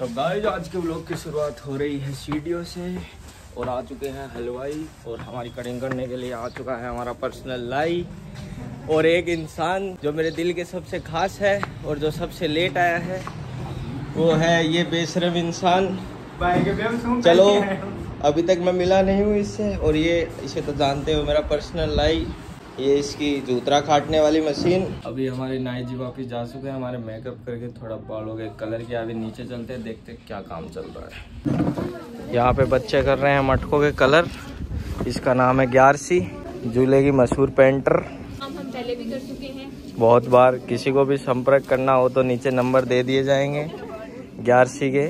तो गाइस आज के व्लॉग की शुरुआत हो रही है सीढ़ियों से और आ चुके हैं हलवाई और हमारी कटिंग करने के लिए आ चुका है हमारा पर्सनल लाई और एक इंसान जो मेरे दिल के सबसे खास है और जो सबसे लेट आया है वो है ये बेशरम इंसान। चलो अभी तक मैं मिला नहीं हूँ इससे और ये इसे तो जानते हो मेरा पर्सनल लाई, ये इसकी जूतरा काटने वाली मशीन। अभी हमारे नाई जी वापस जा चुके हैं हमारे मेकअप करके, थोड़ा बालों के कलर किया। अभी नीचे चलते हैं, देखते हैं क्या काम चल रहा है। यहाँ पे बच्चे कर रहे हैं मटकों के कलर। इसका नाम है ग्यारसी, झूले की मशहूर पेंटर। हम पहले भी कर चुके हैं बहुत बार। किसी को भी संपर्क करना हो तो नीचे नंबर दे दिए जाएंगे ग्यारसी के।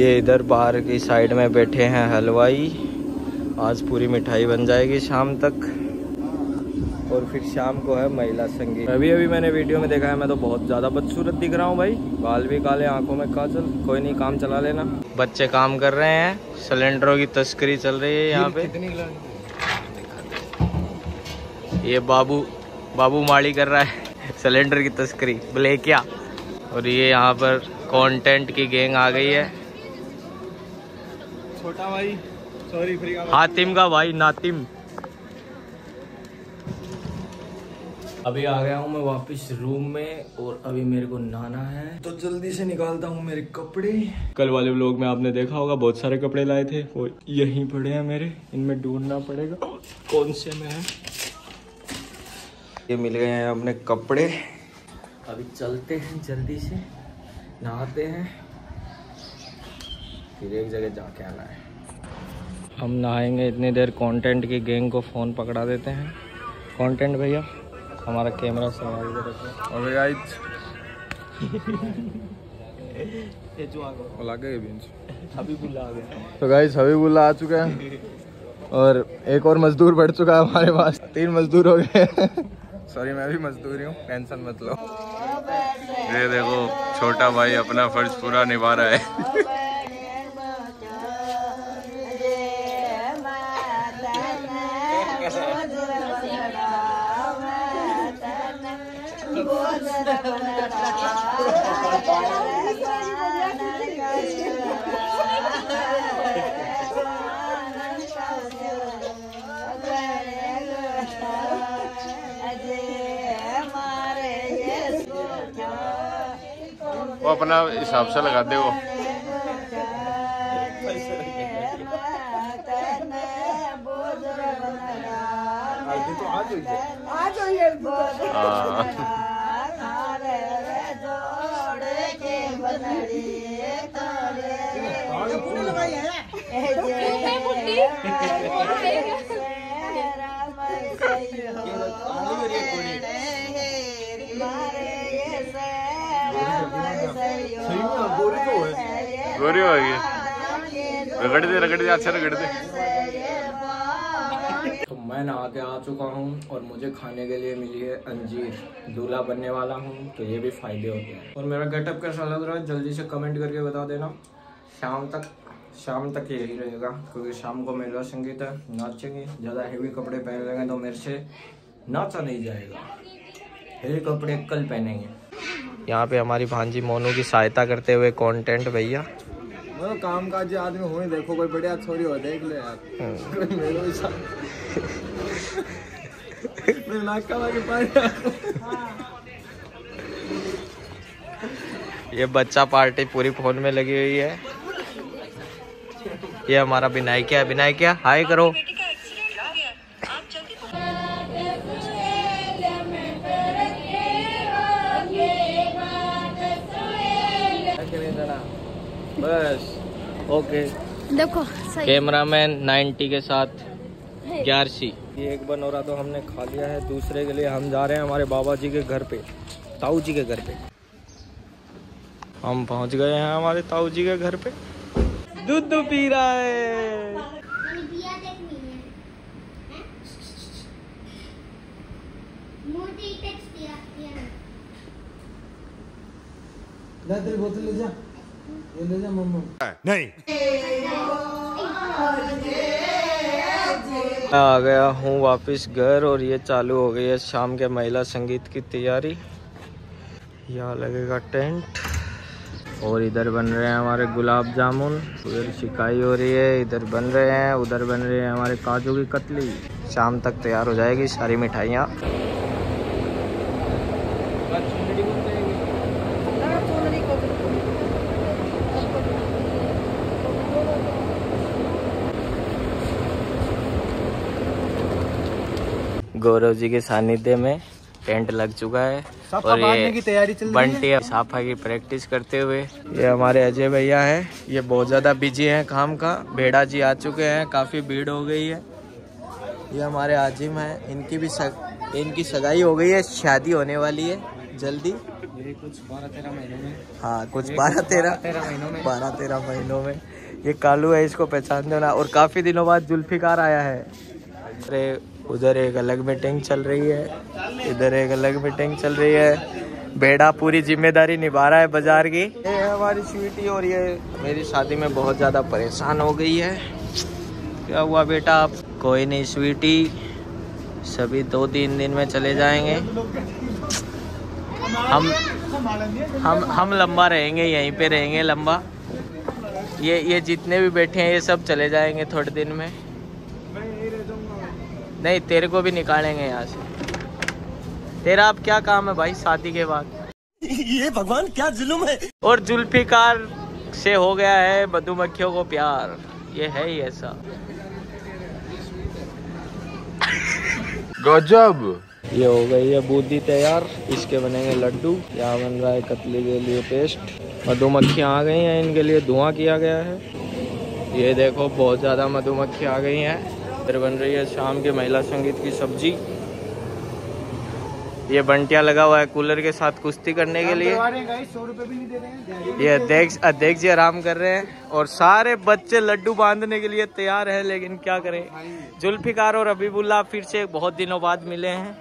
ये इधर बाहर की साइड में बैठे हैं हलवाई। आज पूरी मिठाई बन जाएगी शाम तक और फिर शाम को है महिला संगीत। अभी मैंने वीडियो में देखा है, मैं तो बहुत ज़्यादा बदसूरत दिख रहा हूँ भाई। बाल भी काले, आंखों में काजल। कोई नहीं, काम चला लेना। बच्चे काम कर रहे हैं, सिलेंडरों की तस्करी चल रही है यहाँ पे। ये बाबू माड़ी कर रहा है सिलेंडर की तस्करी, ब्लैकिया। और ये यहाँ पर कंटेंट की गैंग आ गई है। छोटा भाई, सॉरी फ्री का हातिम का भाई नातिम। अभी आ गया हूँ मैं वापस रूम में और अभी मेरे को नहाना है तो जल्दी से निकालता हूँ मेरे कपड़े। कल वाले व्लॉग में आपने देखा होगा बहुत सारे कपड़े लाए थे, वो यहीं पड़े हैं मेरे। इनमें ढूंढना पड़ेगा कौन से में है। ये मिल गए हैं अपने कपड़े। अभी चलते हैं, जल्दी से नहाते हैं फिर एक जगह जाके आना है। हम नहाएंगे, इतनी देर कंटेंट की गैंग को फ़ोन पकड़ा देते हैं। कंटेंट भैया हमारा कैमरा संभाल के रखो। और गाइस हबीबुल्ला आ चुका है और एक और मजदूर बढ़ चुका है हमारे पास। 3 मजदूर हो गए सॉरी मैं भी मजदूर ही हूँ, टेंशन मत लो। ये देखो छोटा भाई अपना फर्ज पूरा निभा रहा है। वो अपना हिसाब से लगा दे। वो हाँ गोरी हो गई, रगड़ दे अच्छा रगड़ दे। तो मैं नहा के आ चुका हूँ और मुझे खाने के लिए मिली है अंजीर। दूल्हा बनने वाला हूँ तो ये भी फायदे होते हैं। और मेरा गेटअप कैसा लग रहा है जल्दी से कमेंट करके बता देना। शाम तक यही रहेगा क्योंकि शाम को महिला संगीत है, नाचेंगे। ज़्यादा हैवी कपड़े पहन लेंगे तो मेरे से नाचा नहीं जाएगा। हैवी कपड़े कल पहनेंगे। यहाँ पे हमारी भांजी मोनू की सहायता करते हुए कंटेंट भैया। मतलब काम काजी आदमी हुए, देखो कोई बढ़िया छोरी हो देख ले यार। मेरे नाक का लगे पानी। ये बच्चा पार्टी पूरी फोन में लगी हुई है। ये हमारा बिनाई क्या हाय करो। बस ओके। देखो कैमरामैन 90 के साथ 11। ये एक बनोरा तो हमने खा लिया है, दूसरे के लिए हम जा रहे हैं हमारे बाबा जी के घर पे, ताऊ जी के घर पे। हम पहुंच गए हैं हमारे ताऊ जी के घर पे। दूध पी रहा है। बोतल ले जा, ले जा मम्मा। नहीं आ गया हूँ वापस घर और ये चालू हो गई है शाम के महिला संगीत की तैयारी। यहाँ लगेगा टेंट। और इधर बन रहे हैं हमारे गुलाब जामुन, उधर शिकाई हो रही है, इधर बन रहे हैं, उधर बन रहे हैं हमारे काजू की कतली। शाम तक तैयार हो जाएगी सारी मिठाइयाँ। गौरव जी के सानिध्य में टेंट लग चुका है और ये की तैयारी चल रही है। बंटी साफा की प्रैक्टिस करते हुए। ये हमारे अजय भैया हैं, ये बहुत ज़्यादा बिजी हैं काम का। भेड़ा जी आ चुके हैं, काफ़ी भीड़ हो गई है। ये हमारे आजिम हैं, इनकी भी इनकी सगाई हो गई है, शादी होने वाली है जल्दी। ये कुछ 12-13 महीनों में। हाँ, कुछ 12-13 महीनों में, 12-13 महीनों में। ये कालू है, इसको पहचान देना। और काफ़ी दिनों बाद जुल्फिकार आया है। अरे उधर एक अलग मीटिंग चल रही है, इधर एक अलग मीटिंग चल रही है। भेड़ा पूरी जिम्मेदारी निभा रहा है बाजार की। ये हमारी स्वीटी और ये मेरी शादी में बहुत ज़्यादा परेशान हो गई है। क्या हुआ बेटा? आप कोई नहीं स्वीटी, सभी 2-3 दिन में चले जाएंगे। हम लंबा रहेंगे, यहीं पे रहेंगे लंबा। ये जितने भी बैठे हैं ये सब चले जाएंगे थोड़े दिन में। नहीं, तेरे को भी निकालेंगे यहाँ से। तेरा अब क्या काम है भाई शादी के बाद? ये भगवान क्या जुल्म है। और जुल्फिकार से हो गया है मधुमक्खियों को प्यार, ये है ही ऐसा। गजब। ये हो गई है बूंदी तैयार, इसके बनेंगे लड्डू। यहाँ बन रहा है कतली के लिए पेस्ट। मधुमक्खियाँ आ गई हैं, इनके लिए धुआं किया गया है। ये देखो बहुत ज़्यादा मधुमक्खी आ गई हैं। इधर बन रही है शाम के महिला संगीत की सब्जी। ये बंटिया लगा हुआ है कूलर के साथ कुश्ती करने के लिए। ये अध्यक्ष जी आराम कर रहे हैं और सारे बच्चे लड्डू बांधने के लिए तैयार हैं, लेकिन क्या करें। जुल्फिकार और हबीबुल्ला फिर से बहुत दिनों बाद मिले हैं।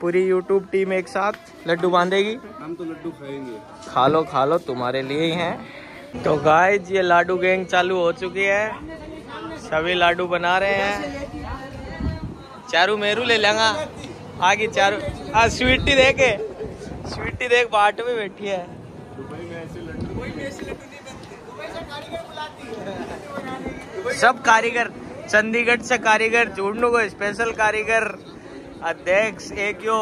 पूरी यूट्यूब टीम एक साथ लड्डू बांधेगी। हम तो लड्डू खाएंगे। खा लो तुम्हारे लिए ही है। तो गाइस ये लाडू गैंग चालू हो चुकी है, सभी लाडू बना रहे हैं। चारू मेरू ले लेंगा आगे। चारू आज स्वीटी देखे, स्वीटी देख बाट में बैठी है। सब कारीगर चंडीगढ़ से कारीगर जोड़ने को स्पेशल कारीगर अध्यक्ष एक यो।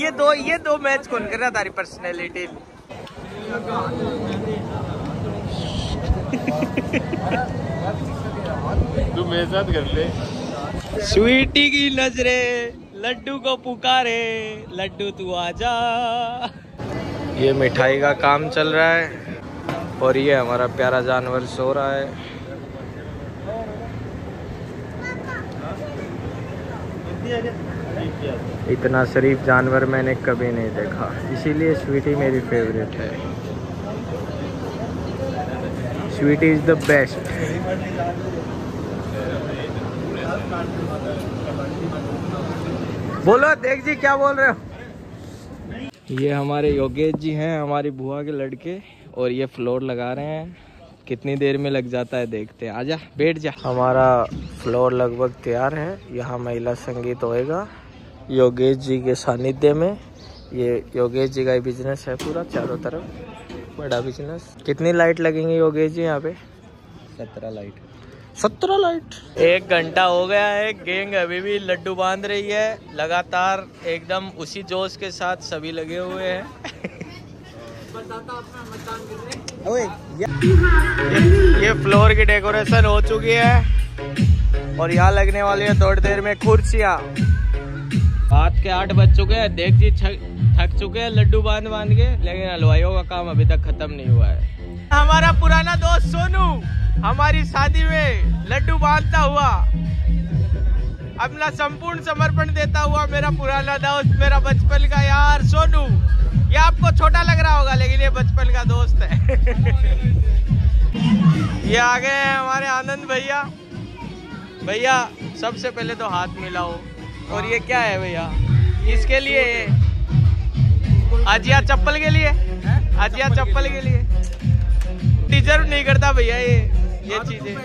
ये दो मैच कौन कर रहा तारी पर्सनैलिटी। तू मेरे साथ कर ले। स्वीटी की नजरे लड्डू को पुकारे, लड्डू तू आजा। ये मिठाई का काम चल रहा है और ये हमारा प्यारा जानवर सो रहा है। इतना शरीफ जानवर मैंने कभी नहीं देखा, इसीलिए स्वीटी मेरी फेवरेट है। Sweety is the best. बोलो अध्यक्ष जी क्या बोल रहे हो। ये हमारे योगेश जी हैं, हमारी बुआ के लड़के, और ये फ्लोर लगा रहे हैं। कितनी देर में लग जाता है देखते हैं। आजा बैठ जा। हमारा फ्लोर लगभग तैयार है। यहाँ महिला संगीत होएगा योगेश जी के सानिध्य में। ये योगेश जी का ही बिजनेस है पूरा, चारों तरफ बड़ा बिजनेस। कितनी लाइट लगेंगी योगेश जी यहाँ पे? 17 लाइट। 17 लाइट। 1 घंटा हो गया है, गैंग अभी भी लड्डू बांध रही है लगातार, एकदम उसी जोश के साथ सभी लगे हुए हैं। ये फ्लोर की डेकोरेशन हो चुकी है और यहाँ लगने वाली है थोड़ी देर में कुर्सियाँ। रात के 8 बज चुके हैं। देख जी थक चुके हैं लड्डू बांध के, लेकिन हलवाइयों का काम अभी तक खत्म नहीं हुआ है। हमारा पुराना दोस्त सोनू हमारी शादी में लड्डू बांधता हुआ अपना संपूर्ण समर्पण देता हुआ, मेरा पुराना दोस्त, मेरा बचपन का यार सोनू। ये आपको छोटा लग रहा होगा लेकिन ये बचपन का दोस्त है। ये आ गए हैं हमारे आनंद भैया। भैया सबसे पहले तो हाथ मिलाओ। और ये क्या है भैया? इसके लिए अजिया चप्पल के लिए, अजिया चप्पल के लिए। डिजर्व नहीं करता भैया ये चीजें।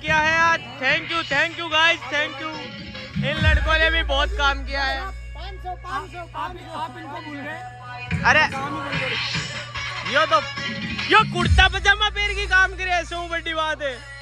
किया है आज। Thank you guys, thank you. इन लड़कों ने भी बहुत काम किया है। आप इनको भूल गए। अरे यो तो यो कुर्ता पजामा पहन के काम करे, ऐसे बड़ी बात है।